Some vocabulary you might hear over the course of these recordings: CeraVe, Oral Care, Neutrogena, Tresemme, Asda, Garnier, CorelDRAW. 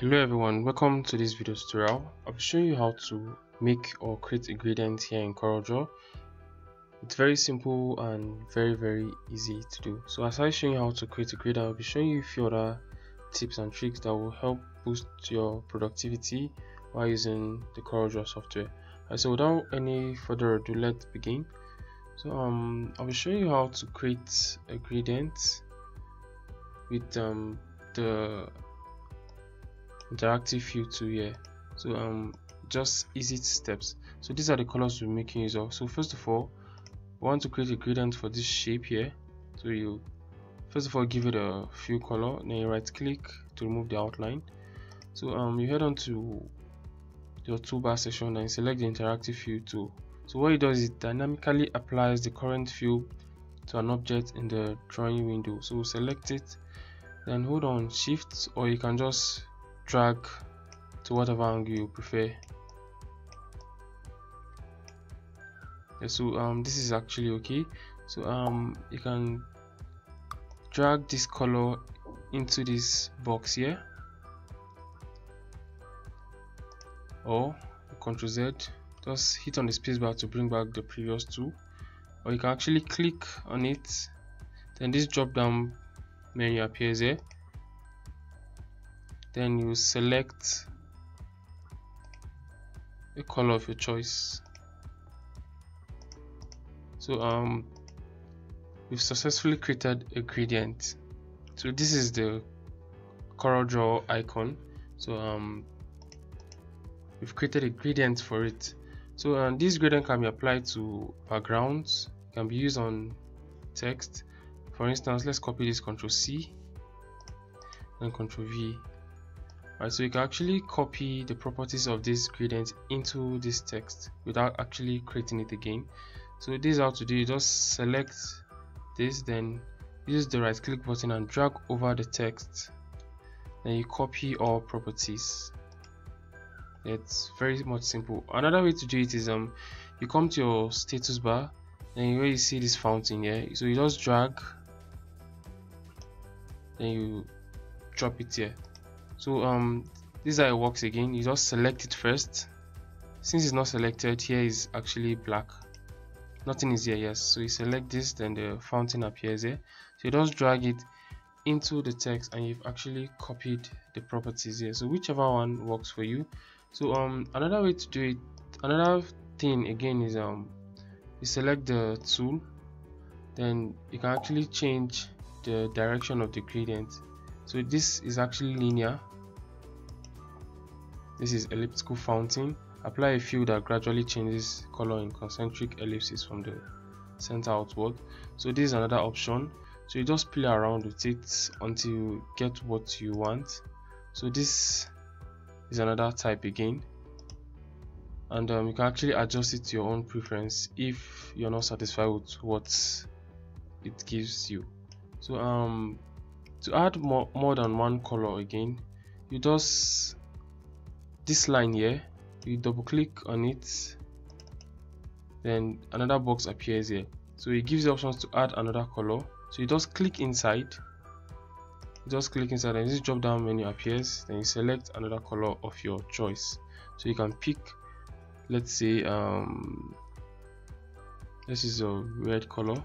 Hello everyone, welcome to this video tutorial. I'll be showing you how to make or create a gradient here in CorelDRAW. It's very simple and very easy to do. So aside showing you how to create a gradient, I'll be showing you a few other tips and tricks that will help boost your productivity while using the CorelDRAW software. So without any further ado, let's begin. So I'll be showing you how to create a gradient with the interactive view tool here. So just easy steps. So these are the colors we're making use of. So first of all, we want to create a gradient for this shape here. So you first of all give it a few color, then you right click to remove the outline. So you head on to your toolbar section and select the interactive view tool. So what it does is it dynamically applies the current view to an object in the drawing window. So select it, then hold on shift, or you can just drag to whatever angle you prefer. Yeah, so this is actually okay. So you can drag this color into this box here, or Ctrl Z, just hit on the spacebar to bring back the previous tool, or you can actually click on it, then this drop down menu appears here. Then you select a color of your choice. So we've successfully created a gradient. So this is the CorelDRAW icon. So we've created a gradient for it. So this gradient can be applied to backgrounds, can be used on text. For instance, let's copy this, Ctrl C and Ctrl V. Alright, so you can actually copy the properties of this gradient into this text without actually creating it again. So this is how to do. You just select this, then use the right click button and drag over the text, then you copy all properties. It's very much simple. Another way to do it is you come to your status bar and where you see this fountain here, so you just drag, then you drop it here. So this is how it works again. You just select it first. Since it's not selected, here is actually black. Nothing is here, yes. So you select this, then the fountain appears here. So you just drag it into the text and you've actually copied the properties here. So whichever one works for you. So another way to do it, another thing again is you select the tool, then you can actually change the direction of the gradient. So this is actually linear. This is elliptical fountain. Apply a fill that gradually changes color in concentric ellipses from the center outward. So this is another option. So you just play around with it until you get what you want. So this is another type again, and you can actually adjust it to your own preference if you're not satisfied with what it gives you. So to add more than one color again, you just this line here, you double click on it, then another box appears here. So it gives you options to add another color. So you just click inside, and this drop down menu appears, then you select another color of your choice. So you can pick, let's say this is a red color,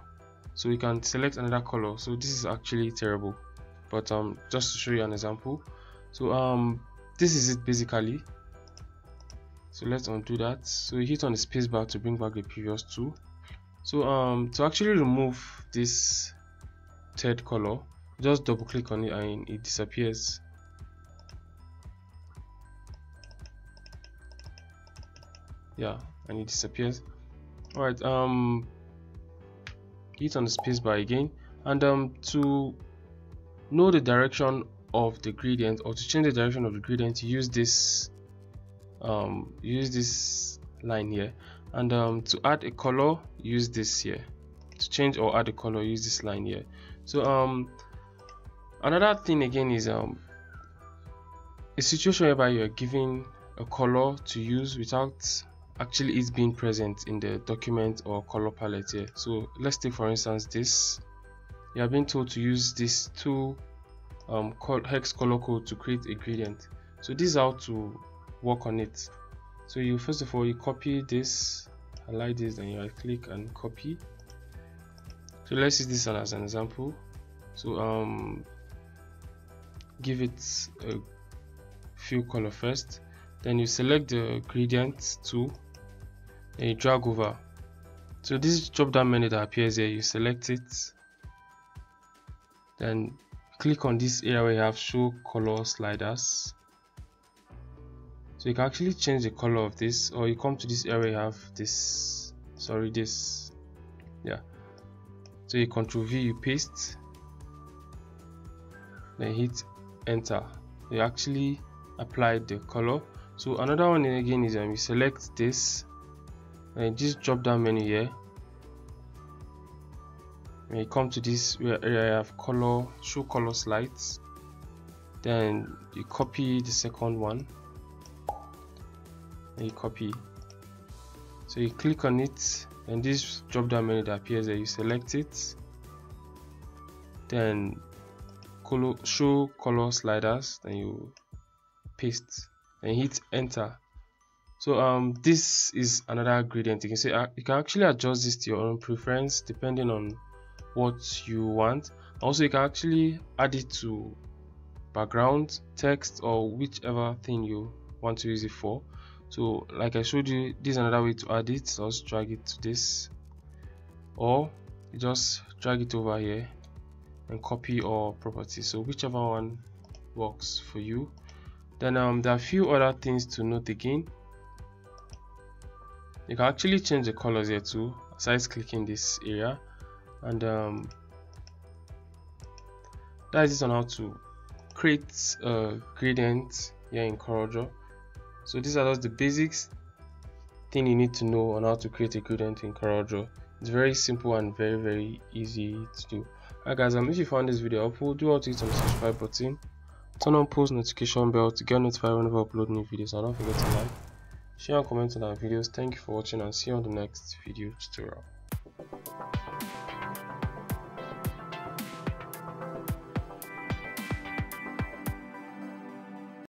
so you can select another color. So this is actually terrible, but just to show you an example. So this is it basically. So let's undo that. So you hit on the space bar to bring back the previous tool. So to actually remove this third color, just double click on it and it disappears. Yeah, and it disappears. All right, hit on the space bar again, and to know the direction of the gradient, or to change the direction of the gradient, use this line here, and to add a color, use this here. To change or add a color, use this line here. So another thing again is a situation whereby you're given a color to use without actually it being present in the document or color palette here. So let's take for instance this. You have been told to use this two hex color code to create a gradient. So this is how to work on it. So you first of all, you copy this, highlight this, then you click and copy. So let's use this as an example. So give it a few color first, then you select the gradient tool and you drag over. So this drop down menu that appears here, you select it, then click on this area where you have show color sliders. So you can actually change the color of this, or you come to this area you have this, so you Ctrl V, you paste, then hit enter. You actually applied the color. So another one again is you select this and just drop down menu here, and you come to this area you have color, show color slides, then you copy the second one and you copy. So you click on it, and this drop down menu that appears there, you select it, then show color sliders, then you paste and hit enter. So this is another gradient. You can see you can actually adjust this to your own preference depending on what you want. Also, you can actually add it to background, text, or whichever thing you want to use it for. So like I showed you, this is another way to add it. So just drag it to this, or you just drag it over here and copy all properties. So whichever one works for you. Then there are a few other things to note again. You can actually change the colors here too, aside clicking this area. And that is on how to create a gradient here in CorelDRAW. So these are just the basics thing you need to know on how to create a gradient in CorelDRAW. It's very simple and very easy to do. Alright guys, if you found this video helpful, do also hit on the subscribe button, turn on post notification bell to get notified whenever I upload new videos, and don't forget to like, share and comment on our videos. Thank you for watching, and see you on the next video tutorial.